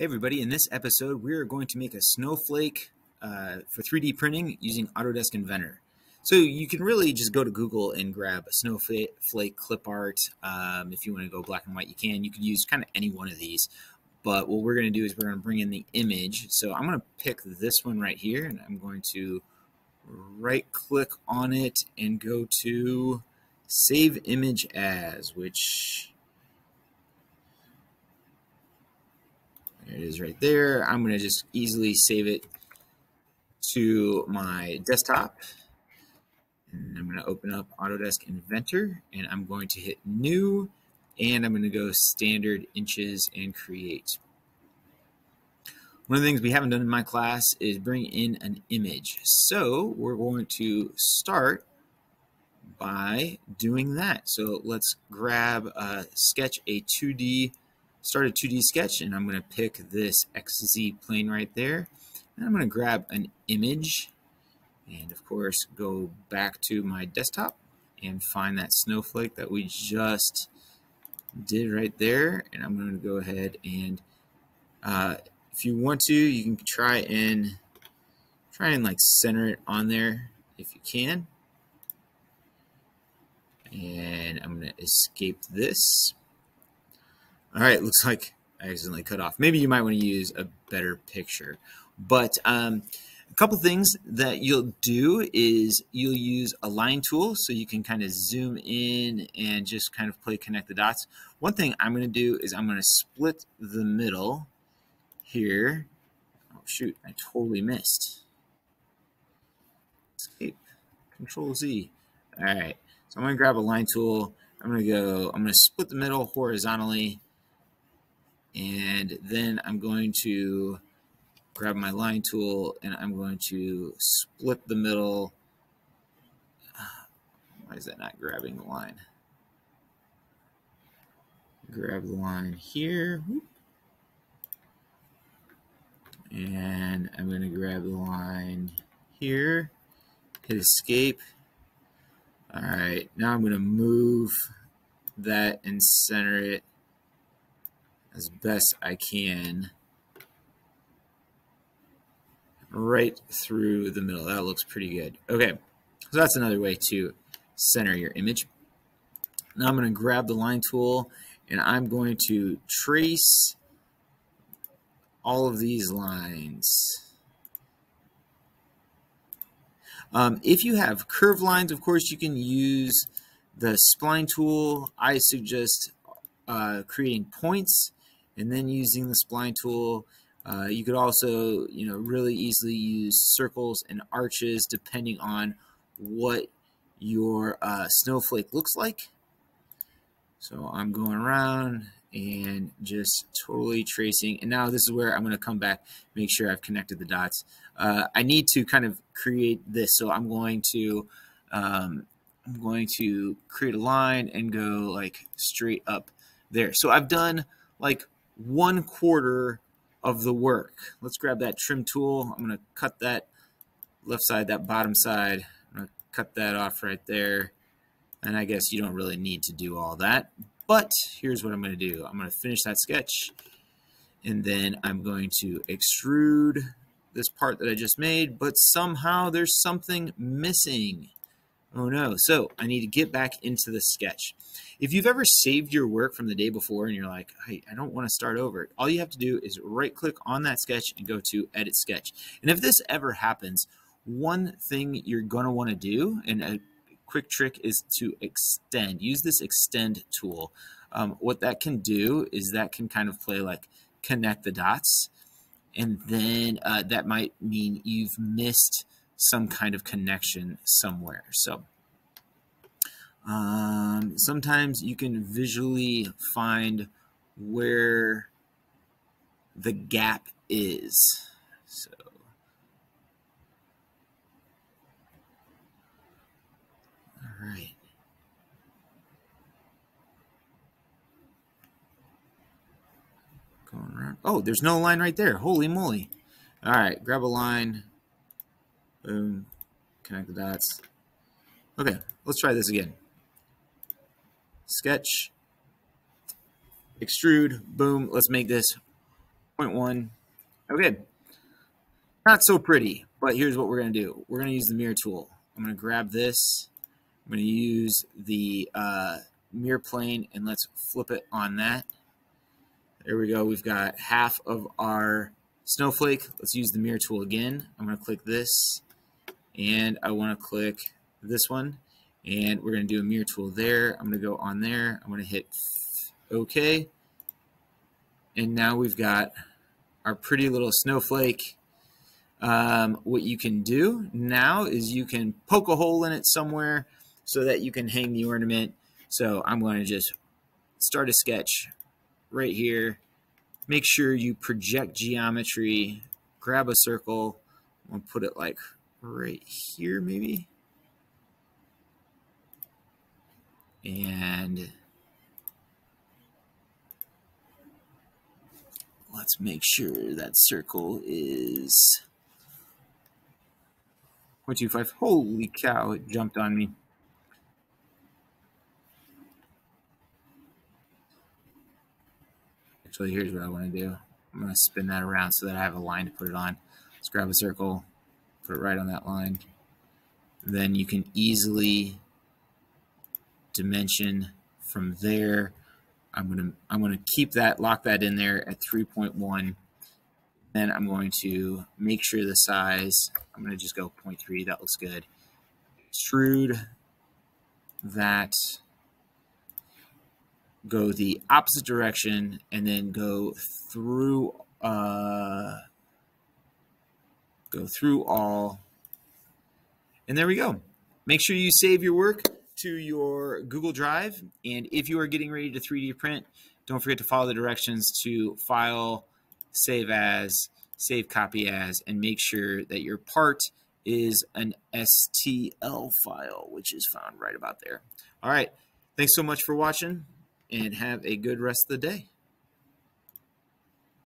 Hey everybody, in this episode we are going to make a snowflake for 3D printing using Autodesk Inventor. So you can really just go to Google and grab a snowflake, clip art. If you want to go black and white you can. You could use kind of any one of these. But what we're going to do is we're going to bring in the image. So I'm going to pick this one right here and I'm going to right click on it and go to Save Image As, which there it is right there. I'm going to just easily save it to my desktop. And I'm going to open up Autodesk Inventor and I'm going to hit New and I'm going to go standard inches and create. One of the things we haven't done in my class is bring in an image. So we're going to start by doing that. So let's grab a sketch, a 2D sketch, and I'm going to pick this XZ plane right there. And I'm going to grab an image and, of course, go back to my desktop and find that snowflake that we just did right there. And I'm going to go ahead and, if you want to, you can try and like center it on there if you can. And I'm going to escape this. All right, looks like I accidentally cut off. Maybe you might want to use a better picture. But a couple things that you'll do is you'll use a line tool so you can kind of zoom in and just kind of play connect the dots. One thing I'm going to do is I'm going to split the middle here. Oh, shoot, I totally missed. Escape, Control Z. All right, so I'm going to grab a line tool. I'm going to split the middle horizontally. And then I'm going to grab my line tool and I'm going to split the middle. Why is that not grabbing the line? Grab the line here. And I'm going to grab the line here. Hit escape. All right, now I'm going to move that and center it as best I can right through the middle. That looks pretty good. Okay, so that's another way to center your image. Now I'm going to grab the line tool and I'm going to trace all of these lines. If you have curved lines, of course, you can use the spline tool. I suggest creating points and then using the spline tool. You could also, really easily use circles and arches depending on what your snowflake looks like. So I'm going around and just totally tracing. And now this is where I'm going to come back, make sure I've connected the dots. I need to kind of create this. So I'm going to create a line and go like straight up there. So I've done like 1/4 of the work. Let's grab that trim tool. I'm going to cut that left side, that bottom side. I'm going to cut that off right there. And I guess you don't really need to do all that. But here's what I'm going to do. I'm going to finish that sketch and then I'm going to extrude this part that I just made, but somehow there's something missing. Oh no. So I need to get back into the sketch. If you've ever saved your work from the day before and you're like, hey, I don't want to start over, all you have to do is right click on that sketch and go to edit sketch. And if this ever happens, one thing you're going to want to do, and quick trick, is to extend. Use this extend tool. What that can do is that can kind of play like connect the dots, and then that might mean you've missed some kind of connection somewhere. So sometimes you can visually find where the gap is. So all right. Going around. Oh, there's no line right there. Holy moly. All right, grab a line. Boom. Connect the dots. Okay, let's try this again. Sketch. Extrude. Boom. Let's make this 0.1. Okay. Not so pretty, but here's what we're going to do. We're going to use the mirror tool. I'm going to grab this. I'm going to use the mirror plane, and let's flip it on that. There we go. We've got half of our snowflake. Let's use the mirror tool again. I'm going to click this, and I want to click this one. And we're going to do a mirror tool there. I'm going to go on there. I'm going to hit OK. And now we've got our pretty little snowflake. What you can do now is you can poke a hole in it somewhere so that you can hang the ornament. So I'm going to just start a sketch right here. Make sure you project geometry. Grab a circle. I'll put it like right here maybe. And let's make sure that circle is 0.25. Holy cow, it jumped on me. Actually, here's what I want to do. I'm going to spin that around so that I have a line to put it on. Let's grab a circle, put it right on that line. Then you can easily dimension from there. I'm going to keep that, lock that in there at 3.1. Then I'm going to make sure the size, I'm going to just go 0.3. That looks good. Extrude that, go the opposite direction, and then go through all. And there we go. Make sure you save your work to your Google Drive. And if you are getting ready to 3D print, don't forget to follow the directions to file, save as, save copy as, and make sure that your part is an STL file, which is found right about there. All right. Thanks so much for watching, and have a good rest of the day.